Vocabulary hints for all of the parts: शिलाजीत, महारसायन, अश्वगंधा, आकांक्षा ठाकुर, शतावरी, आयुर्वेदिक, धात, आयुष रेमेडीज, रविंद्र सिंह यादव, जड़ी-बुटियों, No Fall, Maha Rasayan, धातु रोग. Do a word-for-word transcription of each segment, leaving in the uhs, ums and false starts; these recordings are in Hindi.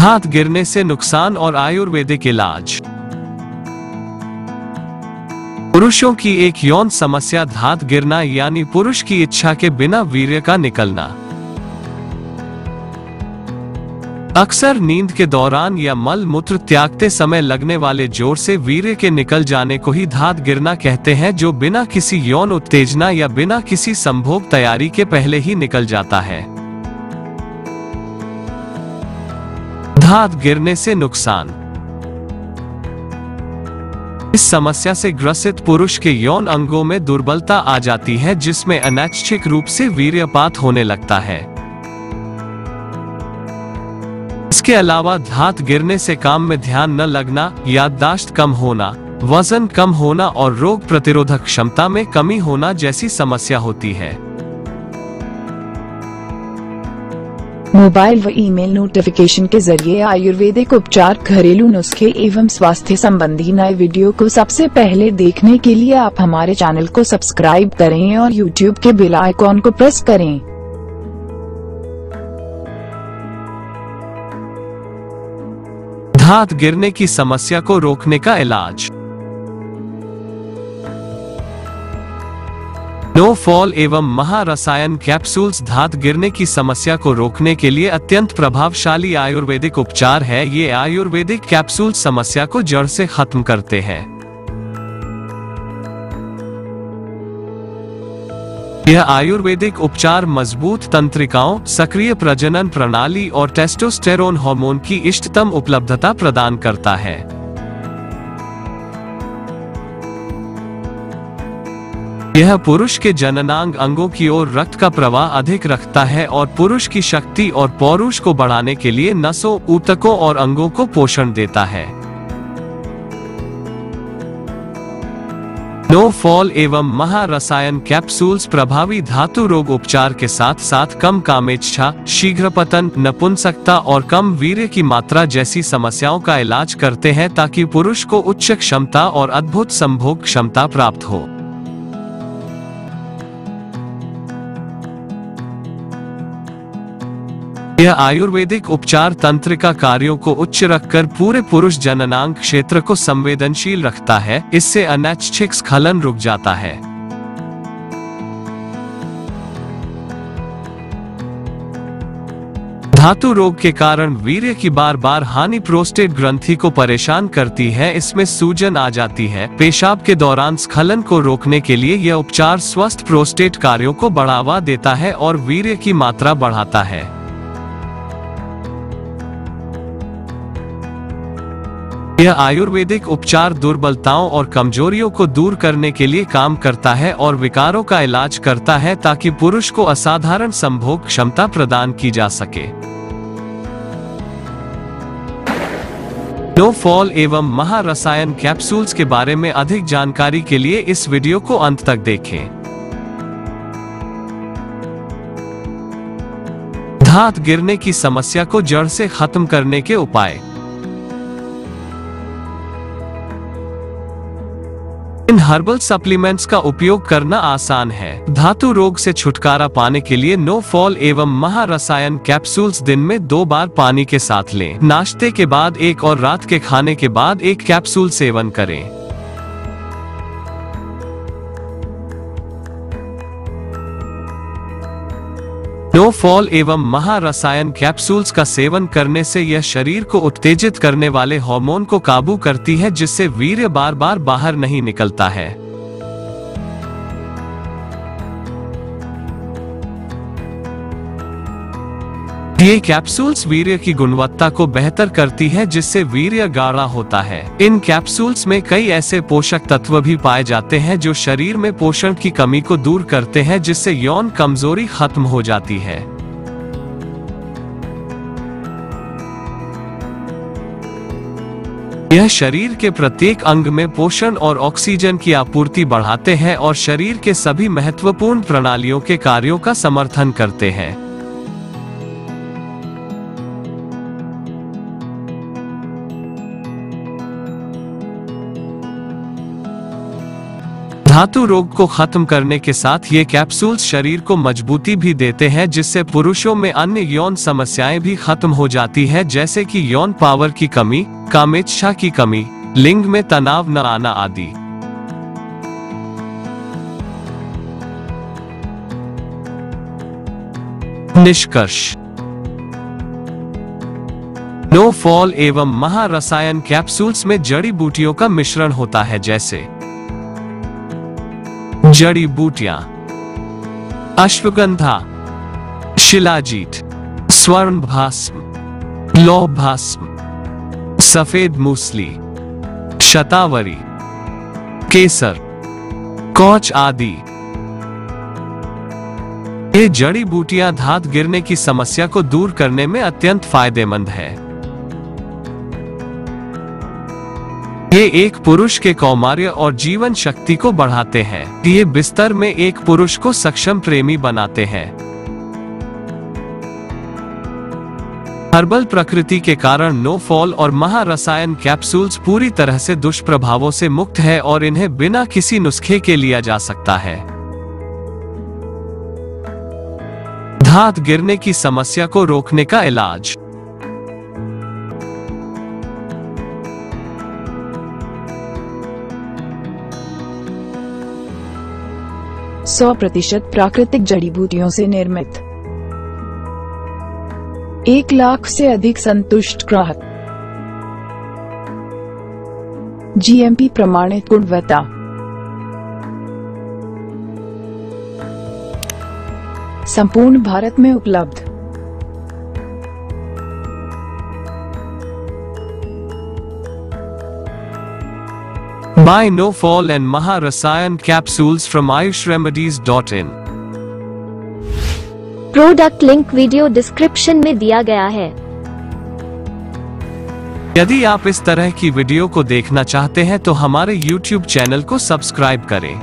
धात गिरने से नुकसान और आयुर्वेदिक इलाज। पुरुषों की एक यौन समस्या धात गिरना यानी पुरुष की इच्छा के बिना वीर्य का निकलना। अक्सर नींद के दौरान या मल मूत्र त्यागते समय लगने वाले जोर से वीर्य के निकल जाने को ही धात गिरना कहते हैं, जो बिना किसी यौन उत्तेजना या बिना किसी संभोग तैयारी के पहले ही निकल जाता है। धात गिरने से नुकसान। इस समस्या से ग्रसित पुरुष के यौन अंगों में दुर्बलता आ जाती है, जिसमें अनैच्छिक रूप से वीर्यपात होने लगता है। इसके अलावा धात गिरने से काम में ध्यान न लगना, याददाश्त कम होना, वजन कम होना और रोग प्रतिरोधक क्षमता में कमी होना जैसी समस्या होती है। मोबाइल व ईमेल नोटिफिकेशन के जरिए आयुर्वेदिक उपचार, घरेलू नुस्खे एवं स्वास्थ्य संबंधी नए वीडियो को सबसे पहले देखने के लिए आप हमारे चैनल को सब्सक्राइब करें और यूट्यूब के बेल आइकॉन को प्रेस करें। धात गिरने की समस्या को रोकने का इलाज। नो फॉल एवं महारसायन कैप्सूल्स धात गिरने की समस्या को रोकने के लिए अत्यंत प्रभावशाली आयुर्वेदिक उपचार है। ये आयुर्वेदिक कैप्सूल समस्या को जड़ से खत्म करते हैं। यह आयुर्वेदिक उपचार मजबूत तंत्रिकाओं, सक्रिय प्रजनन प्रणाली और टेस्टोस्टेरोन हार्मोन की इष्टतम उपलब्धता प्रदान करता है। यह पुरुष के जननांग अंगों की ओर रक्त का प्रवाह अधिक रखता है और पुरुष की शक्ति और पौरुष को बढ़ाने के लिए नसों, ऊतकों और अंगों को पोषण देता है। नो फॉल एवं महारसायन कैप्सूल्स प्रभावी धातु रोग उपचार के साथ साथ कम कामेच्छा, शीघ्रपतन, नपुंसकता और कम वीर्य की मात्रा जैसी समस्याओं का इलाज करते हैं, ताकि पुरुष को उच्च क्षमता और अद्भुत संभोग क्षमता प्राप्त हो। यह आयुर्वेदिक उपचार तंत्रिका कार्यों को उच्च रखकर पूरे पुरुष जननांग क्षेत्र को संवेदनशील रखता है। इससे अनैच्छिक स्खलन रुक जाता है। धातु रोग के कारण वीर्य की बार बार हानि प्रोस्टेट ग्रंथि को परेशान करती है। इसमें सूजन आ जाती है। पेशाब के दौरान स्खलन को रोकने के लिए यह उपचार स्वस्थ प्रोस्टेट कार्यों को बढ़ावा देता है और वीर्य की मात्रा बढ़ाता है। यह आयुर्वेदिक उपचार दुर्बलताओं और कमजोरियों को दूर करने के लिए काम करता है और विकारों का इलाज करता है, ताकि पुरुष को असाधारण संभोग क्षमता प्रदान की जा सके। नो फॉल एवं महारसायन कैप्सूल्स के बारे में अधिक जानकारी के लिए इस वीडियो को अंत तक देखें। धात गिरने की समस्या को जड़ से खत्म करने के उपाय। इन हर्बल सप्लीमेंट्स का उपयोग करना आसान है। धातु रोग से छुटकारा पाने के लिए नो फॉल एवं महारसायन कैप्सूल्स दिन में दो बार पानी के साथ लें। नाश्ते के बाद एक और रात के खाने के बाद एक कैप्सूल सेवन करें। नो फॉल एवं महारसायन कैप्सूल्स का सेवन करने से यह शरीर को उत्तेजित करने वाले हार्मोन को काबू करती है, जिससे वीर्य बार बार बाहर नहीं निकलता है। ये कैप्सूल्स वीर्य की गुणवत्ता को बेहतर करती है, जिससे वीर्य गाढ़ा होता है। इन कैप्सूल्स में कई ऐसे पोषक तत्व भी पाए जाते हैं जो शरीर में पोषण की कमी को दूर करते हैं, जिससे यौन कमजोरी खत्म हो जाती है। यह शरीर के प्रत्येक अंग में पोषण और ऑक्सीजन की आपूर्ति बढ़ाते हैं और शरीर के सभी महत्वपूर्ण प्रणालियों के कार्यों का समर्थन करते हैं। धातु रोग को खत्म करने के साथ ये कैप्सूल्स शरीर को मजबूती भी देते हैं, जिससे पुरुषों में अन्य यौन समस्याएं भी खत्म हो जाती है, जैसे कि यौन पावर की कमी, कामेच्छा की कमी, लिंग में तनाव न आना आदि। निष्कर्ष: नो फॉल एवं महारसायन कैप्सूल्स में जड़ी बूटियों का मिश्रण होता है, जैसे जड़ी बूटियां अश्वगंधा, शिलाजीत, स्वर्ण भास्म, लौह भास्म, सफेद मूसली, शतावरी, केसर, कौच आदि। ये जड़ी बूटियां धात गिरने की समस्या को दूर करने में अत्यंत फायदेमंद है। ये एक पुरुष के कौमार्य और जीवन शक्ति को बढ़ाते हैं। ये बिस्तर में एक पुरुष को सक्षम प्रेमी बनाते हैं। हर्बल प्रकृति के कारण नो फॉल और महारसायन कैप्सूल्स पूरी तरह से दुष्प्रभावों से मुक्त है और इन्हें बिना किसी नुस्खे के लिया जा सकता है। धात गिरने की समस्या को रोकने का इलाज। सौ प्रतिशत प्राकृतिक जड़ी बूटियों से निर्मित। एक लाख से अधिक संतुष्ट ग्राहक। जी एम पी प्रमाणित गुणवत्ता। संपूर्ण भारत में उपलब्ध। Buy No Fall and Maharasayan capsules from आयुष रेमेडीज dot in. Product link video description में दिया गया है। यदि आप इस तरह की वीडियो को देखना चाहते हैं तो हमारे यूट्यूब चैनल को सब्सक्राइब करें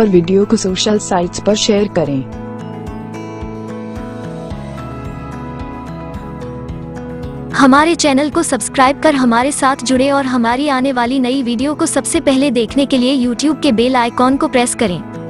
और वीडियो को सोशल साइट्स पर शेयर करें। हमारे चैनल को सब्सक्राइब कर हमारे साथ जुड़े और हमारी आने वाली नई वीडियो को सबसे पहले देखने के लिए यूट्यूब के बेल आइकॉन को प्रेस करें।